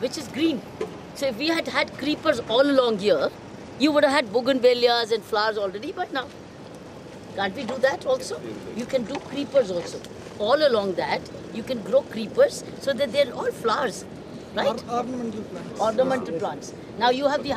which is green. So if we had had creepers all along here, you would have had bougainvilleas and flowers already, but now, can't we do that also? You can do creepers also. All along that, you can grow creepers so that they're all flowers, right? Ornamental plants. Ornamental plants. Now you have the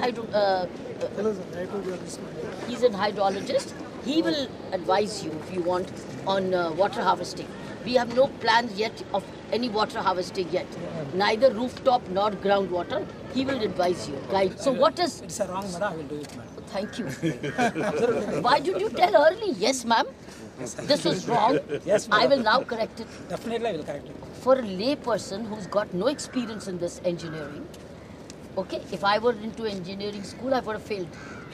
he's an hydrologist. He will advise you, if you want, on water harvesting. We have no plans yet of any water harvesting yet. Neither rooftop nor groundwater. He will advise you, right? So what is... It's a wrong, madam. I will do it, madam. Thank you. Why did you tell early? Yes, ma'am. This was wrong. Yes, I will now correct it. Definitely I will correct it. For a lay person who's got no experience in this engineering, okay, if I were into engineering school, I would have failed.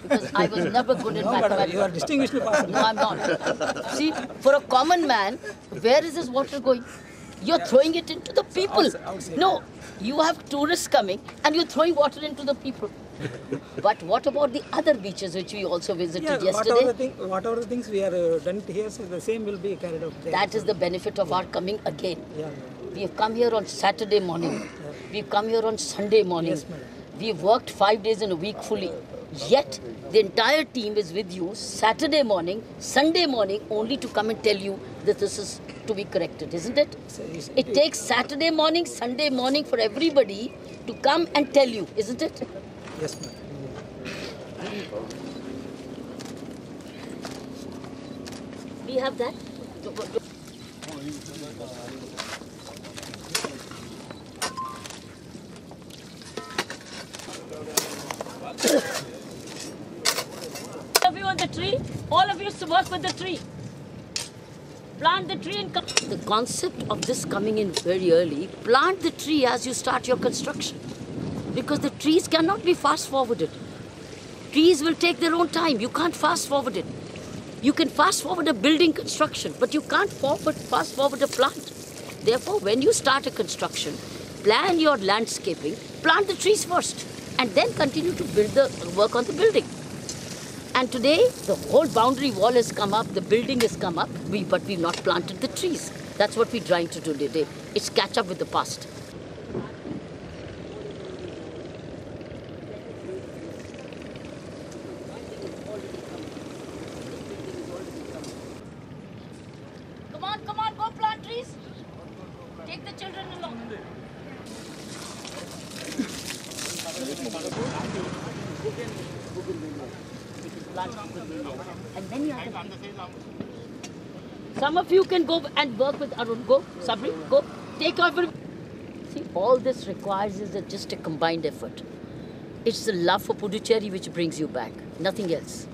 Because I was never good at mathematics. You are distinguished person. No, I'm not. See, for a common man, where is this water going? You're throwing it into the people. No, you have tourists coming and you're throwing water into the people. But what about the other beaches which we also visited yesterday? Whatever the things we are done here, so the same will be carried out there. That is the benefit of our coming again. We have come here on Saturday morning. We have come here on Sunday morning. Yes, ma'am. We have worked 5 days in a week fully. Yet, the entire team is with you Saturday morning, Sunday morning, only to come and tell you that this is to be corrected, isn't it? It takes Saturday morning, Sunday morning for everybody to come and tell you, isn't it? Yes, ma'am. We have that. All of you on the tree, all of you to work with the tree. Plant the tree and come. The concept of this coming in very early, plant the tree as you start your construction. Because the trees cannot be fast forwarded. Trees will take their own time. You can't fast forward it. You can fast forward a building construction, but you can't fast forward a plant. Therefore, when you start a construction, plan your landscaping, plant the trees first, and then continue to build the work on the building. And today, the whole boundary wall has come up, the building has come up, but we've not planted the trees. That's what we're trying to do today. It's catch up with the past. Come on, come on, go plant trees. Take the children along. And then you have to... Some of you can go and work with Arun. Go, Sabri, go. Take over. See, all this requires is just a combined effort. It's the love for Puducherry which brings you back, nothing else.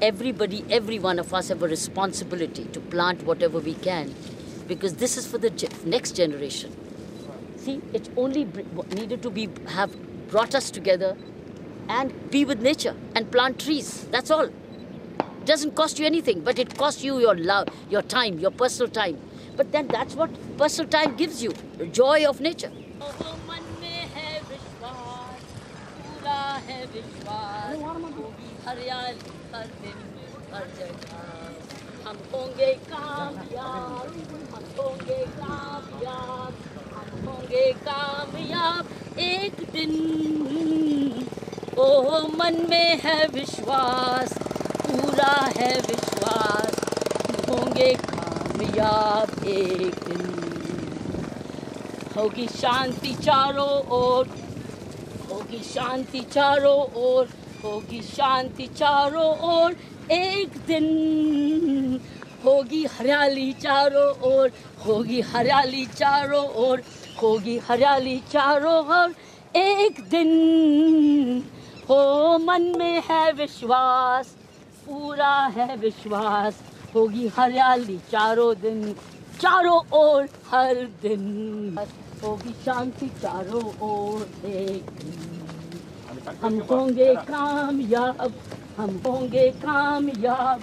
Everybody, every one of us have a responsibility to plant whatever we can, because this is for the next generation. See, it only needed to be brought us together and be with nature and plant trees. That's all. It doesn't cost you anything, but it costs you your love, your time, your personal time. But then that's what personal time gives you, the joy of nature. Oh, मन में है विश्वास, पूरा है विश्वास, होंगे कामयाब एक दिन, होगी शांति चारों ओर, एक दिन, होगी हरियाली चारों ओर, एक दिन. Oh, मन में है विश्वास, पूरा है विश्वास, होगी हरियाली चारों दिन, चारों ओर हर दिन, होगी शांति चारों ओर एक दिन, हम होंगे कामयाब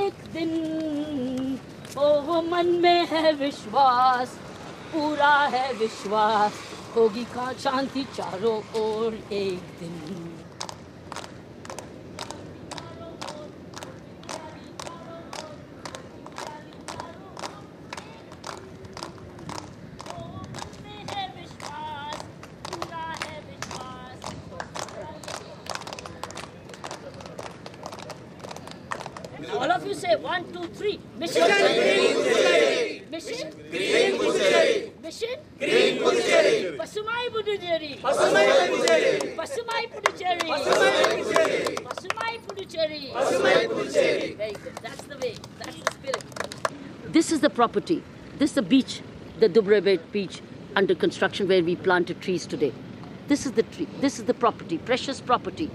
एक दिन. ओ मन में है विश्वास, पूरा है विश्वास, होगी का शांति चारों ओर एक दिन. 1, 2, 3. Mission Green Puducherry. Mission Green Puducherry. Mission Green Puducherry. Pasumai Puducherry. Pasumai Puducherry. Pasumai Puducherry. Pasumai Puducherry. Pasumai Puducherry. Very good. That's the way. That's the spirit. This is the property. This is the beach, the Dubbarayapet beach under construction where we planted trees today. This is the tree. This is the property, precious property,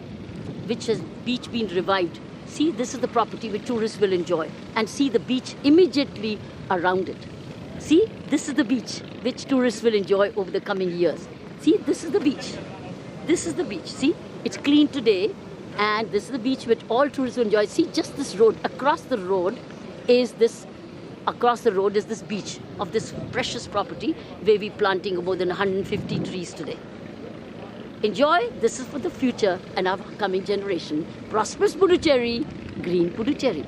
which has beach been revived. See, this is the property which tourists will enjoy, and see the beach immediately around it. See, this is the beach which tourists will enjoy over the coming years. See, this is the beach. This is the beach. See, it's clean today, and this is the beach which all tourists will enjoy. See, just this road, across the road is this beach of this precious property where we're planting more than 150 trees today. Enjoy, this is for the future and our coming generation. Prosperous Puducherry, Green Puducherry.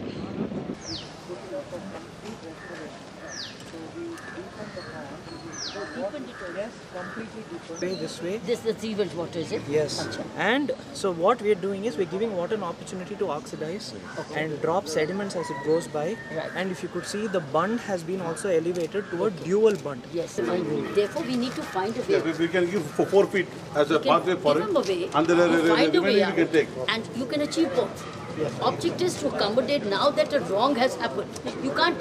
Yes, completely deepened. This way. This is event water, is it? Yes. Achha. And so what we are doing is we are giving water an opportunity to oxidize and drop sediments as it goes by. Right. And if you could see, the bund has been also elevated to a dual bund. Yes. Therefore, we need to find a way. Yeah, we can give 4 feet as a pathway for it. Find a way. And you can achieve both. Yes. Object is to accommodate now that a wrong has happened. You can't.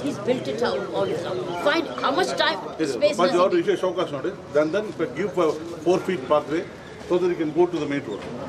He's built it out all his own. Find how much time, space. But you show us not it. Then give 4 feet pathway so that you can go to the main road.